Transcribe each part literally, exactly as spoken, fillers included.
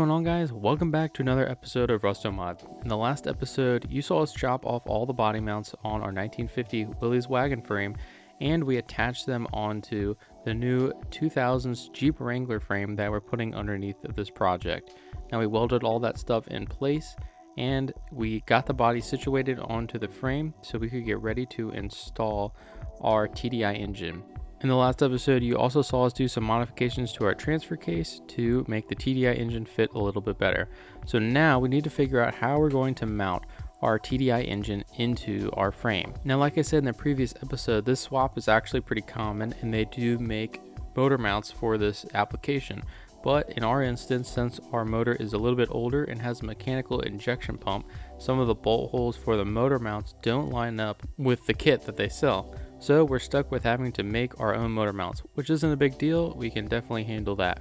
going on, guys? Welcome back to another episode of Rust-O-Mod. In the last episode, you saw us chop off all the body mounts on our nineteen fifty Willys wagon frame, and we attached them onto the new two thousands Jeep Wrangler frame that we're putting underneath of this project. Now, we welded all that stuff in place, and we got the body situated onto the frame so we could get ready to install our T D I engine. In the last episode, you also saw us do some modifications to our transfer case to make the T D I engine fit a little bit better. So now we need to figure out how we're going to mount our T D I engine into our frame. Now, like I said in the previous episode, this swap is actually pretty common and they do make motor mounts for this application. But in our instance, since our motor is a little bit older and has a mechanical injection pump, some of the bolt holes for the motor mounts don't line up with the kit that they sell. So we're stuck with having to make our own motor mounts, which isn't a big deal. We can definitely handle that.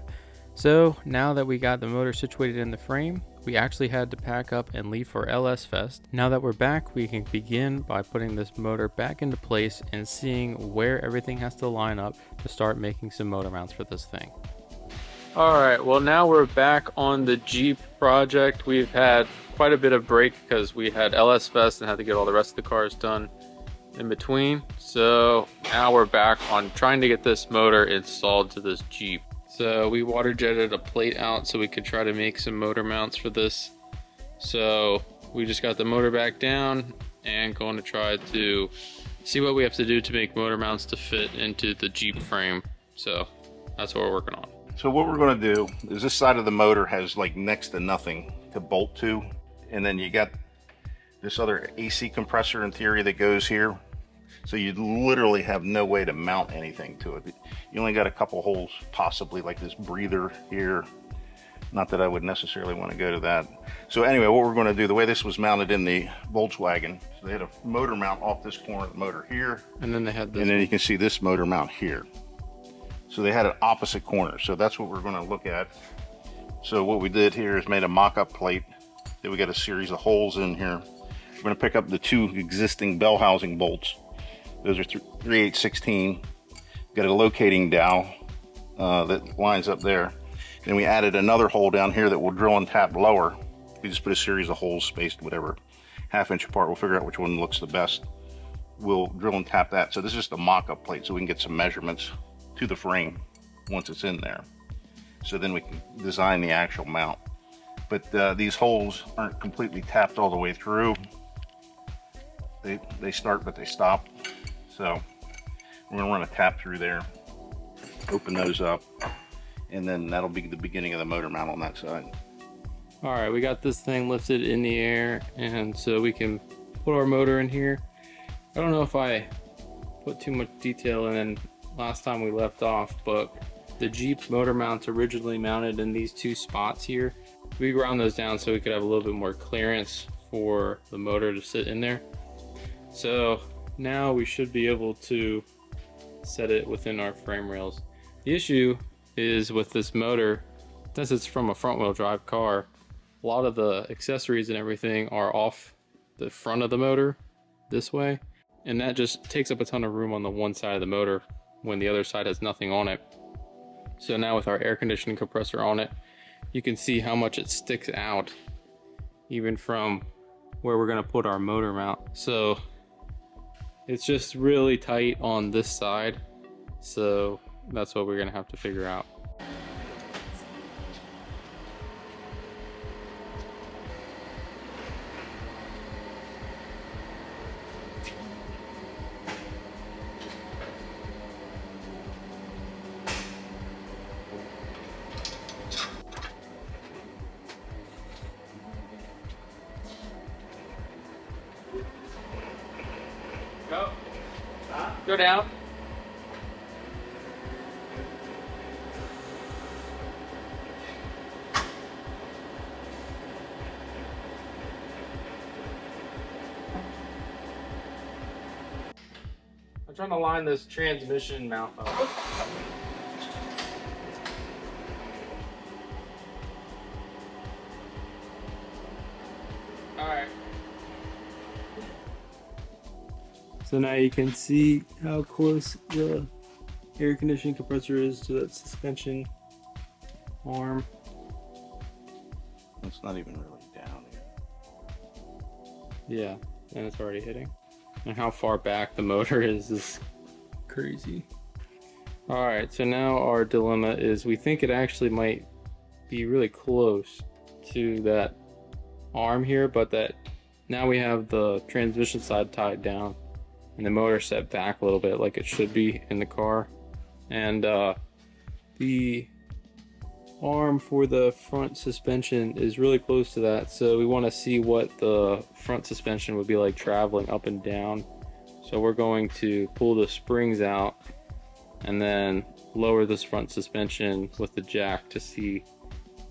So now that we got the motor situated in the frame, we actually had to pack up and leave for L S Fest. Now that we're back, we can begin by putting this motor back into place and seeing where everything has to line up to start making some motor mounts for this thing. All right, well, now we're back on the Jeep project. We've had quite a bit of break because we had L S Fest and had to get all the rest of the cars done in between. So now we're back on trying to get this motor installed to this Jeep. So we water jetted a plate out so we could try to make some motor mounts for this. So we just got the motor back down and going to try to see what we have to do to make motor mounts to fit into the Jeep frame. So that's what we're working on. So what we're going to do is this side of the motor has like next to nothing to bolt to, and then you got this other A C compressor in theory that goes here. So you literally have no way to mount anything to it. You only got a couple holes, possibly like this breather here. Not that I would necessarily want to go to that. So anyway, what we're going to do, the way this was mounted in the Volkswagen, so they had a motor mount off this corner of the motor here. And then they had this. And then you can see this motor mount here. So they had an opposite corner. So that's what we're going to look at. So what we did here is made a mock-up plate. Then we got a series of holes in here. We're going to pick up the two existing bell housing bolts. Those are three eight sixteen. Got a locating dowel uh, that lines up there. Then we added another hole down here that we'll drill and tap lower. We just put a series of holes spaced whatever half inch apart. We'll figure out which one looks the best. We'll drill and tap that. So this is just a mock-up plate so we can get some measurements to the frame once it's in there, so then we can design the actual mount. But uh, these holes aren't completely tapped all the way through. They they start but they stop, so we're gonna run a tap through there, open those up, and then that'll be the beginning of the motor mount on that side. All right, we got this thing lifted in the air, and so we can put our motor in here. I don't know if I put too much detail in and last time we left off, but the Jeep motor mounts originally mounted in these two spots here. We ground those down so we could have a little bit more clearance for the motor to sit in there. So now we should be able to set it within our frame rails. The issue is with this motor, since it's from a front wheel drive car, a lot of the accessories and everything are off the front of the motor this way. And that just takes up a ton of room on the one side of the motor when the other side has nothing on it. So now with our air conditioning compressor on it, you can see how much it sticks out even from where we're going to put our motor mount. So it's just really tight on this side. So that's what we're going to have to figure out. Go. Huh? Go down. I'm trying to line this transmission mount up. All right. So now you can see how close the air conditioning compressor is to that suspension arm. It's not even really down here. Yeah, and it's already hitting. And how far back the motor is is crazy. All right, so now our dilemma is we think it actually might be really close to that arm here, but that now we have the transmission side tied down and the motor set back a little bit like it should be in the car. And uh, the arm for the front suspension is really close to that, so we want to see what the front suspension would be like traveling up and down. So we're going to pull the springs out and then lower this front suspension with the jack to see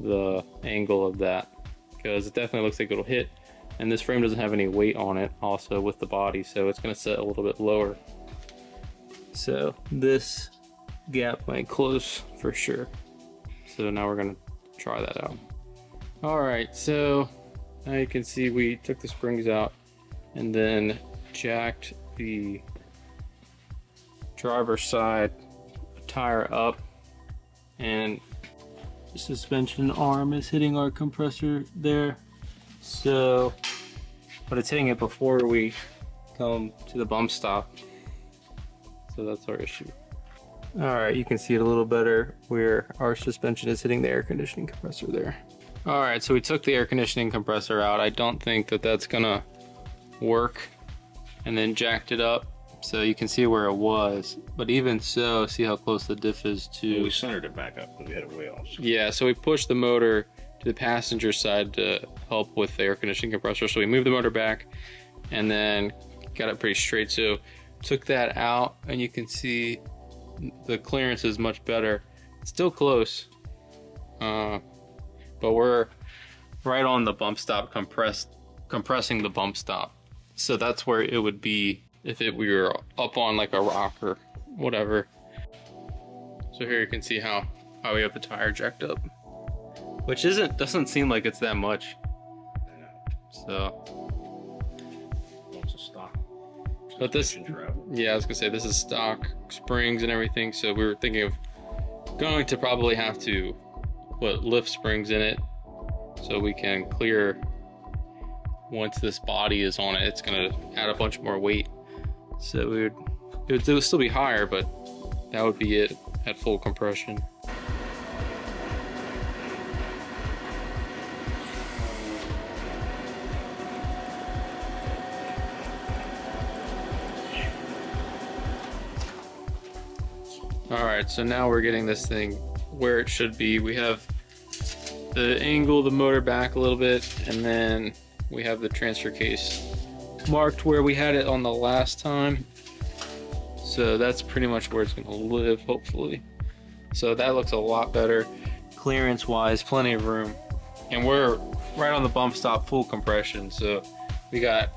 the angle of that, because it definitely looks like it'll hit, and this frame doesn't have any weight on it also with the body, so it's going to set a little bit lower. So this gap went close for sure. So now we're gonna try that out. All right, so now you can see we took the springs out and then jacked the driver's side tire up, and the suspension arm is hitting our compressor there. So, but it's hitting it before we come to the bump stop. So that's our issue. All right, you can see it a little better where our suspension is hitting the air conditioning compressor there. All right, so we took the air conditioning compressor out. I don't think that that's gonna work, and then jacked it up. So you can see where it was, but even so, see how close the diff is to... Well, we centered it back up because we had it way off. Yeah, so we pushed the motor to the passenger side to help with the air conditioning compressor. So we moved the motor back and then got it pretty straight. So took that out and you can see the clearance is much better. It's still close, uh, but we're right on the bump stop, compressed, compressing the bump stop. So that's where it would be if it, we were up on like a rock or whatever. So here you can see how, how we have the tire jacked up, which isn't doesn't seem like it's that much. So it's a stock. But this, yeah, I was gonna say this is stock springs and everything, so we were thinking of going to probably have to put lift springs in it so we can clear. Once this body is on it, it's gonna add a bunch more weight. So we would, it would, it would still be higher, but that would be it at full compression. All right, so now we're getting this thing where it should be. We have the angle of the motor back a little bit, and then we have the transfer case marked where we had it on the last time. So that's pretty much where it's gonna live, hopefully. So that looks a lot better. Clearance wise, plenty of room. And we're right on the bump stop, full compression. So we got,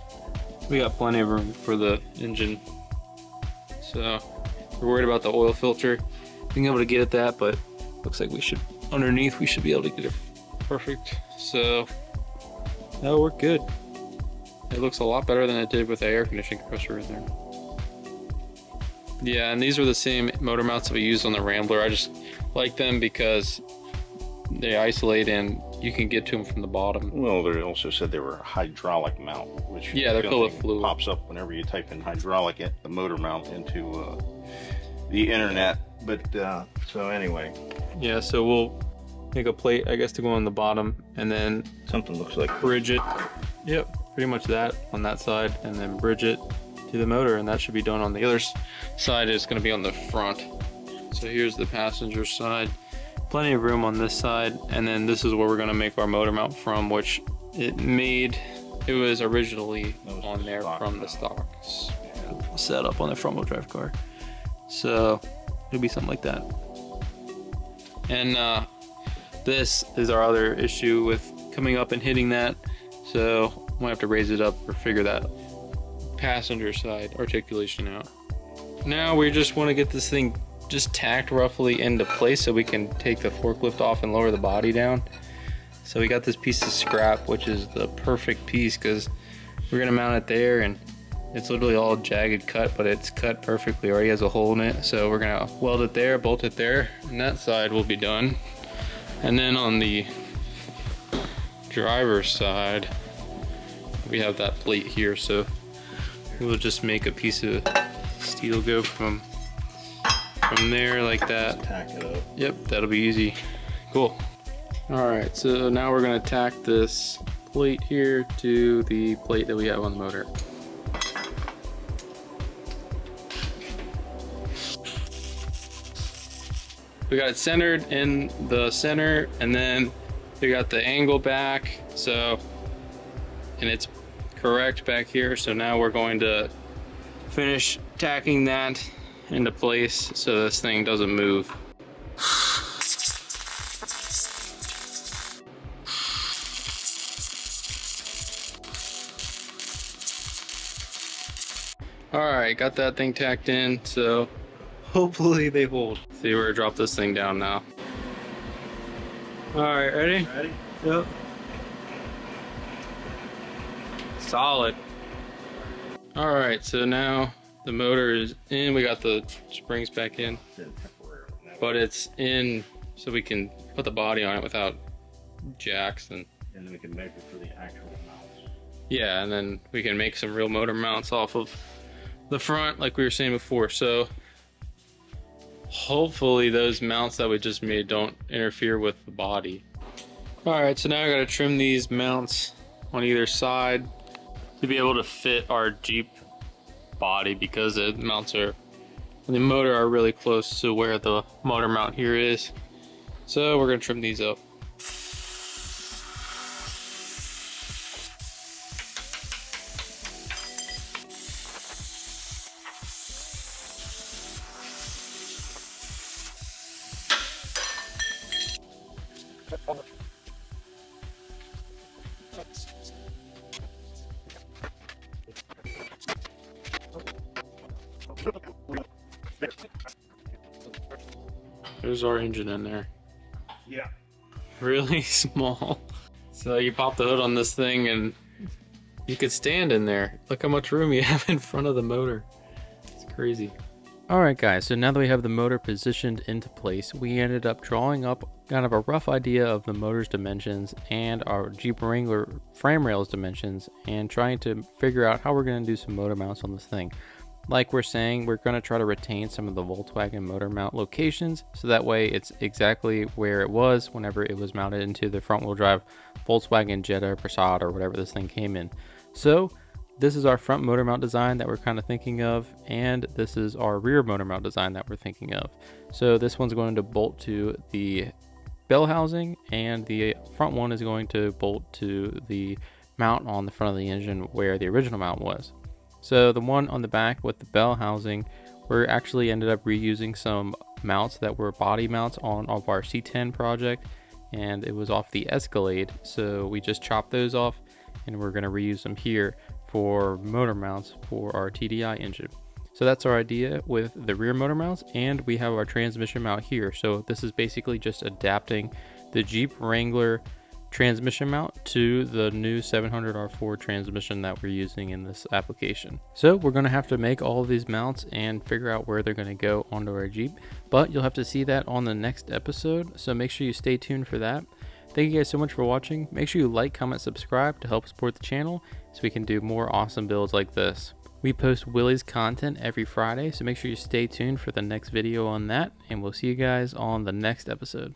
we got plenty of room for the engine. So we're worried about the oil filter being able to get at that, but looks like we should, underneath we should be able to get it perfect. So that'll work good. It looks a lot better than it did with the air conditioning compressor in there. Yeah, and these are the same motor mounts that we used on the Rambler. I just like them because they isolate and you can get to them from the bottom. Well, they also said they were hydraulic mount, which yeah, they're full of fluid. Pops up whenever you type in hydraulic at the motor mount into uh, the internet. But uh, so anyway. Yeah, so we'll make a plate, I guess, to go on the bottom, and then something looks like bridge it. Yep, pretty much that on that side, and then bridge it to the motor, and that should be done on the other side. It's going to be on the front. So here's the passenger side. Plenty of room on this side, and then this is where we're going to make our motor mount from, which it made. It was originally was on the there from mount. the stock yeah. setup on the front-wheel drive car. So it'll be something like that. And uh, this is our other issue with coming up and hitting that. So we have to raise it up or figure that passenger side articulation out. Now we just want to get this thing just tacked roughly into place so we can take the forklift off and lower the body down. So we got this piece of scrap, which is the perfect piece because we're gonna mount it there, and it's literally all jagged cut, but it's cut perfectly, already has a hole in it. So we're gonna weld it there, bolt it there, and that side will be done. And then on the driver's side, we have that plate here, so we'll just make a piece of steel go from from there like that. Just tack it up. Yep, that'll be easy. Cool. All right, so now we're gonna tack this plate here to the plate that we have on the motor. We got it centered in the center, and then we got the angle back, so, and it's correct back here. So now we're going to finish tacking that into place so this thing doesn't move. All right, got that thing tacked in, so hopefully they hold. See, we're gonna drop this thing down now. All right, ready? Ready? Yep. Solid. All right, so now the motor is in. We got the springs back in, but it's in so we can put the body on it without jacks. And, and then we can measure for the actual mounts. Yeah, and then we can make some real motor mounts off of the front like we were saying before. So hopefully those mounts that we just made don't interfere with the body. All right, so now I gotta trim these mounts on either side to be able to fit our Jeep body, because the mounts are, the motor are really close to where the motor mount here is. So we're gonna trim these up. There's our engine in there. Yeah. Really small. So you pop the hood on this thing and you could stand in there. Look how much room you have in front of the motor. It's crazy. Alright guys, so now that we have the motor positioned into place, we ended up drawing up kind of a rough idea of the motor's dimensions and our Jeep Wrangler frame rail's dimensions, and trying to figure out how we're going to do some motor mounts on this thing. Like we're saying, we're going to try to retain some of the Volkswagen motor mount locations, so that way it's exactly where it was whenever it was mounted into the front wheel drive Volkswagen Jetta, Passat, or whatever this thing came in. So this is our front motor mount design that we're kind of thinking of, and this is our rear motor mount design that we're thinking of. So this one's going to bolt to the bell housing, and the front one is going to bolt to the mount on the front of the engine where the original mount was. So the one on the back with the bell housing, we're actually ended up reusing some mounts that were body mounts on of our C ten project, and it was off the Escalade. So we just chopped those off, and we're gonna reuse them here for motor mounts for our T D I engine. So that's our idea with the rear motor mounts, and we have our transmission mount here. So this is basically just adapting the Jeep Wrangler transmission mount to the new seven hundred R four transmission that we're using in this application. So we're going to have to make all of these mounts and figure out where they're going to go onto our Jeep, but you'll have to see that on the next episode, so make sure you stay tuned for that. Thank you guys so much for watching. Make sure you like, comment, subscribe to help support the channel so we can do more awesome builds like this. We post Willys content every Friday, so make sure you stay tuned for the next video on that, and we'll see you guys on the next episode.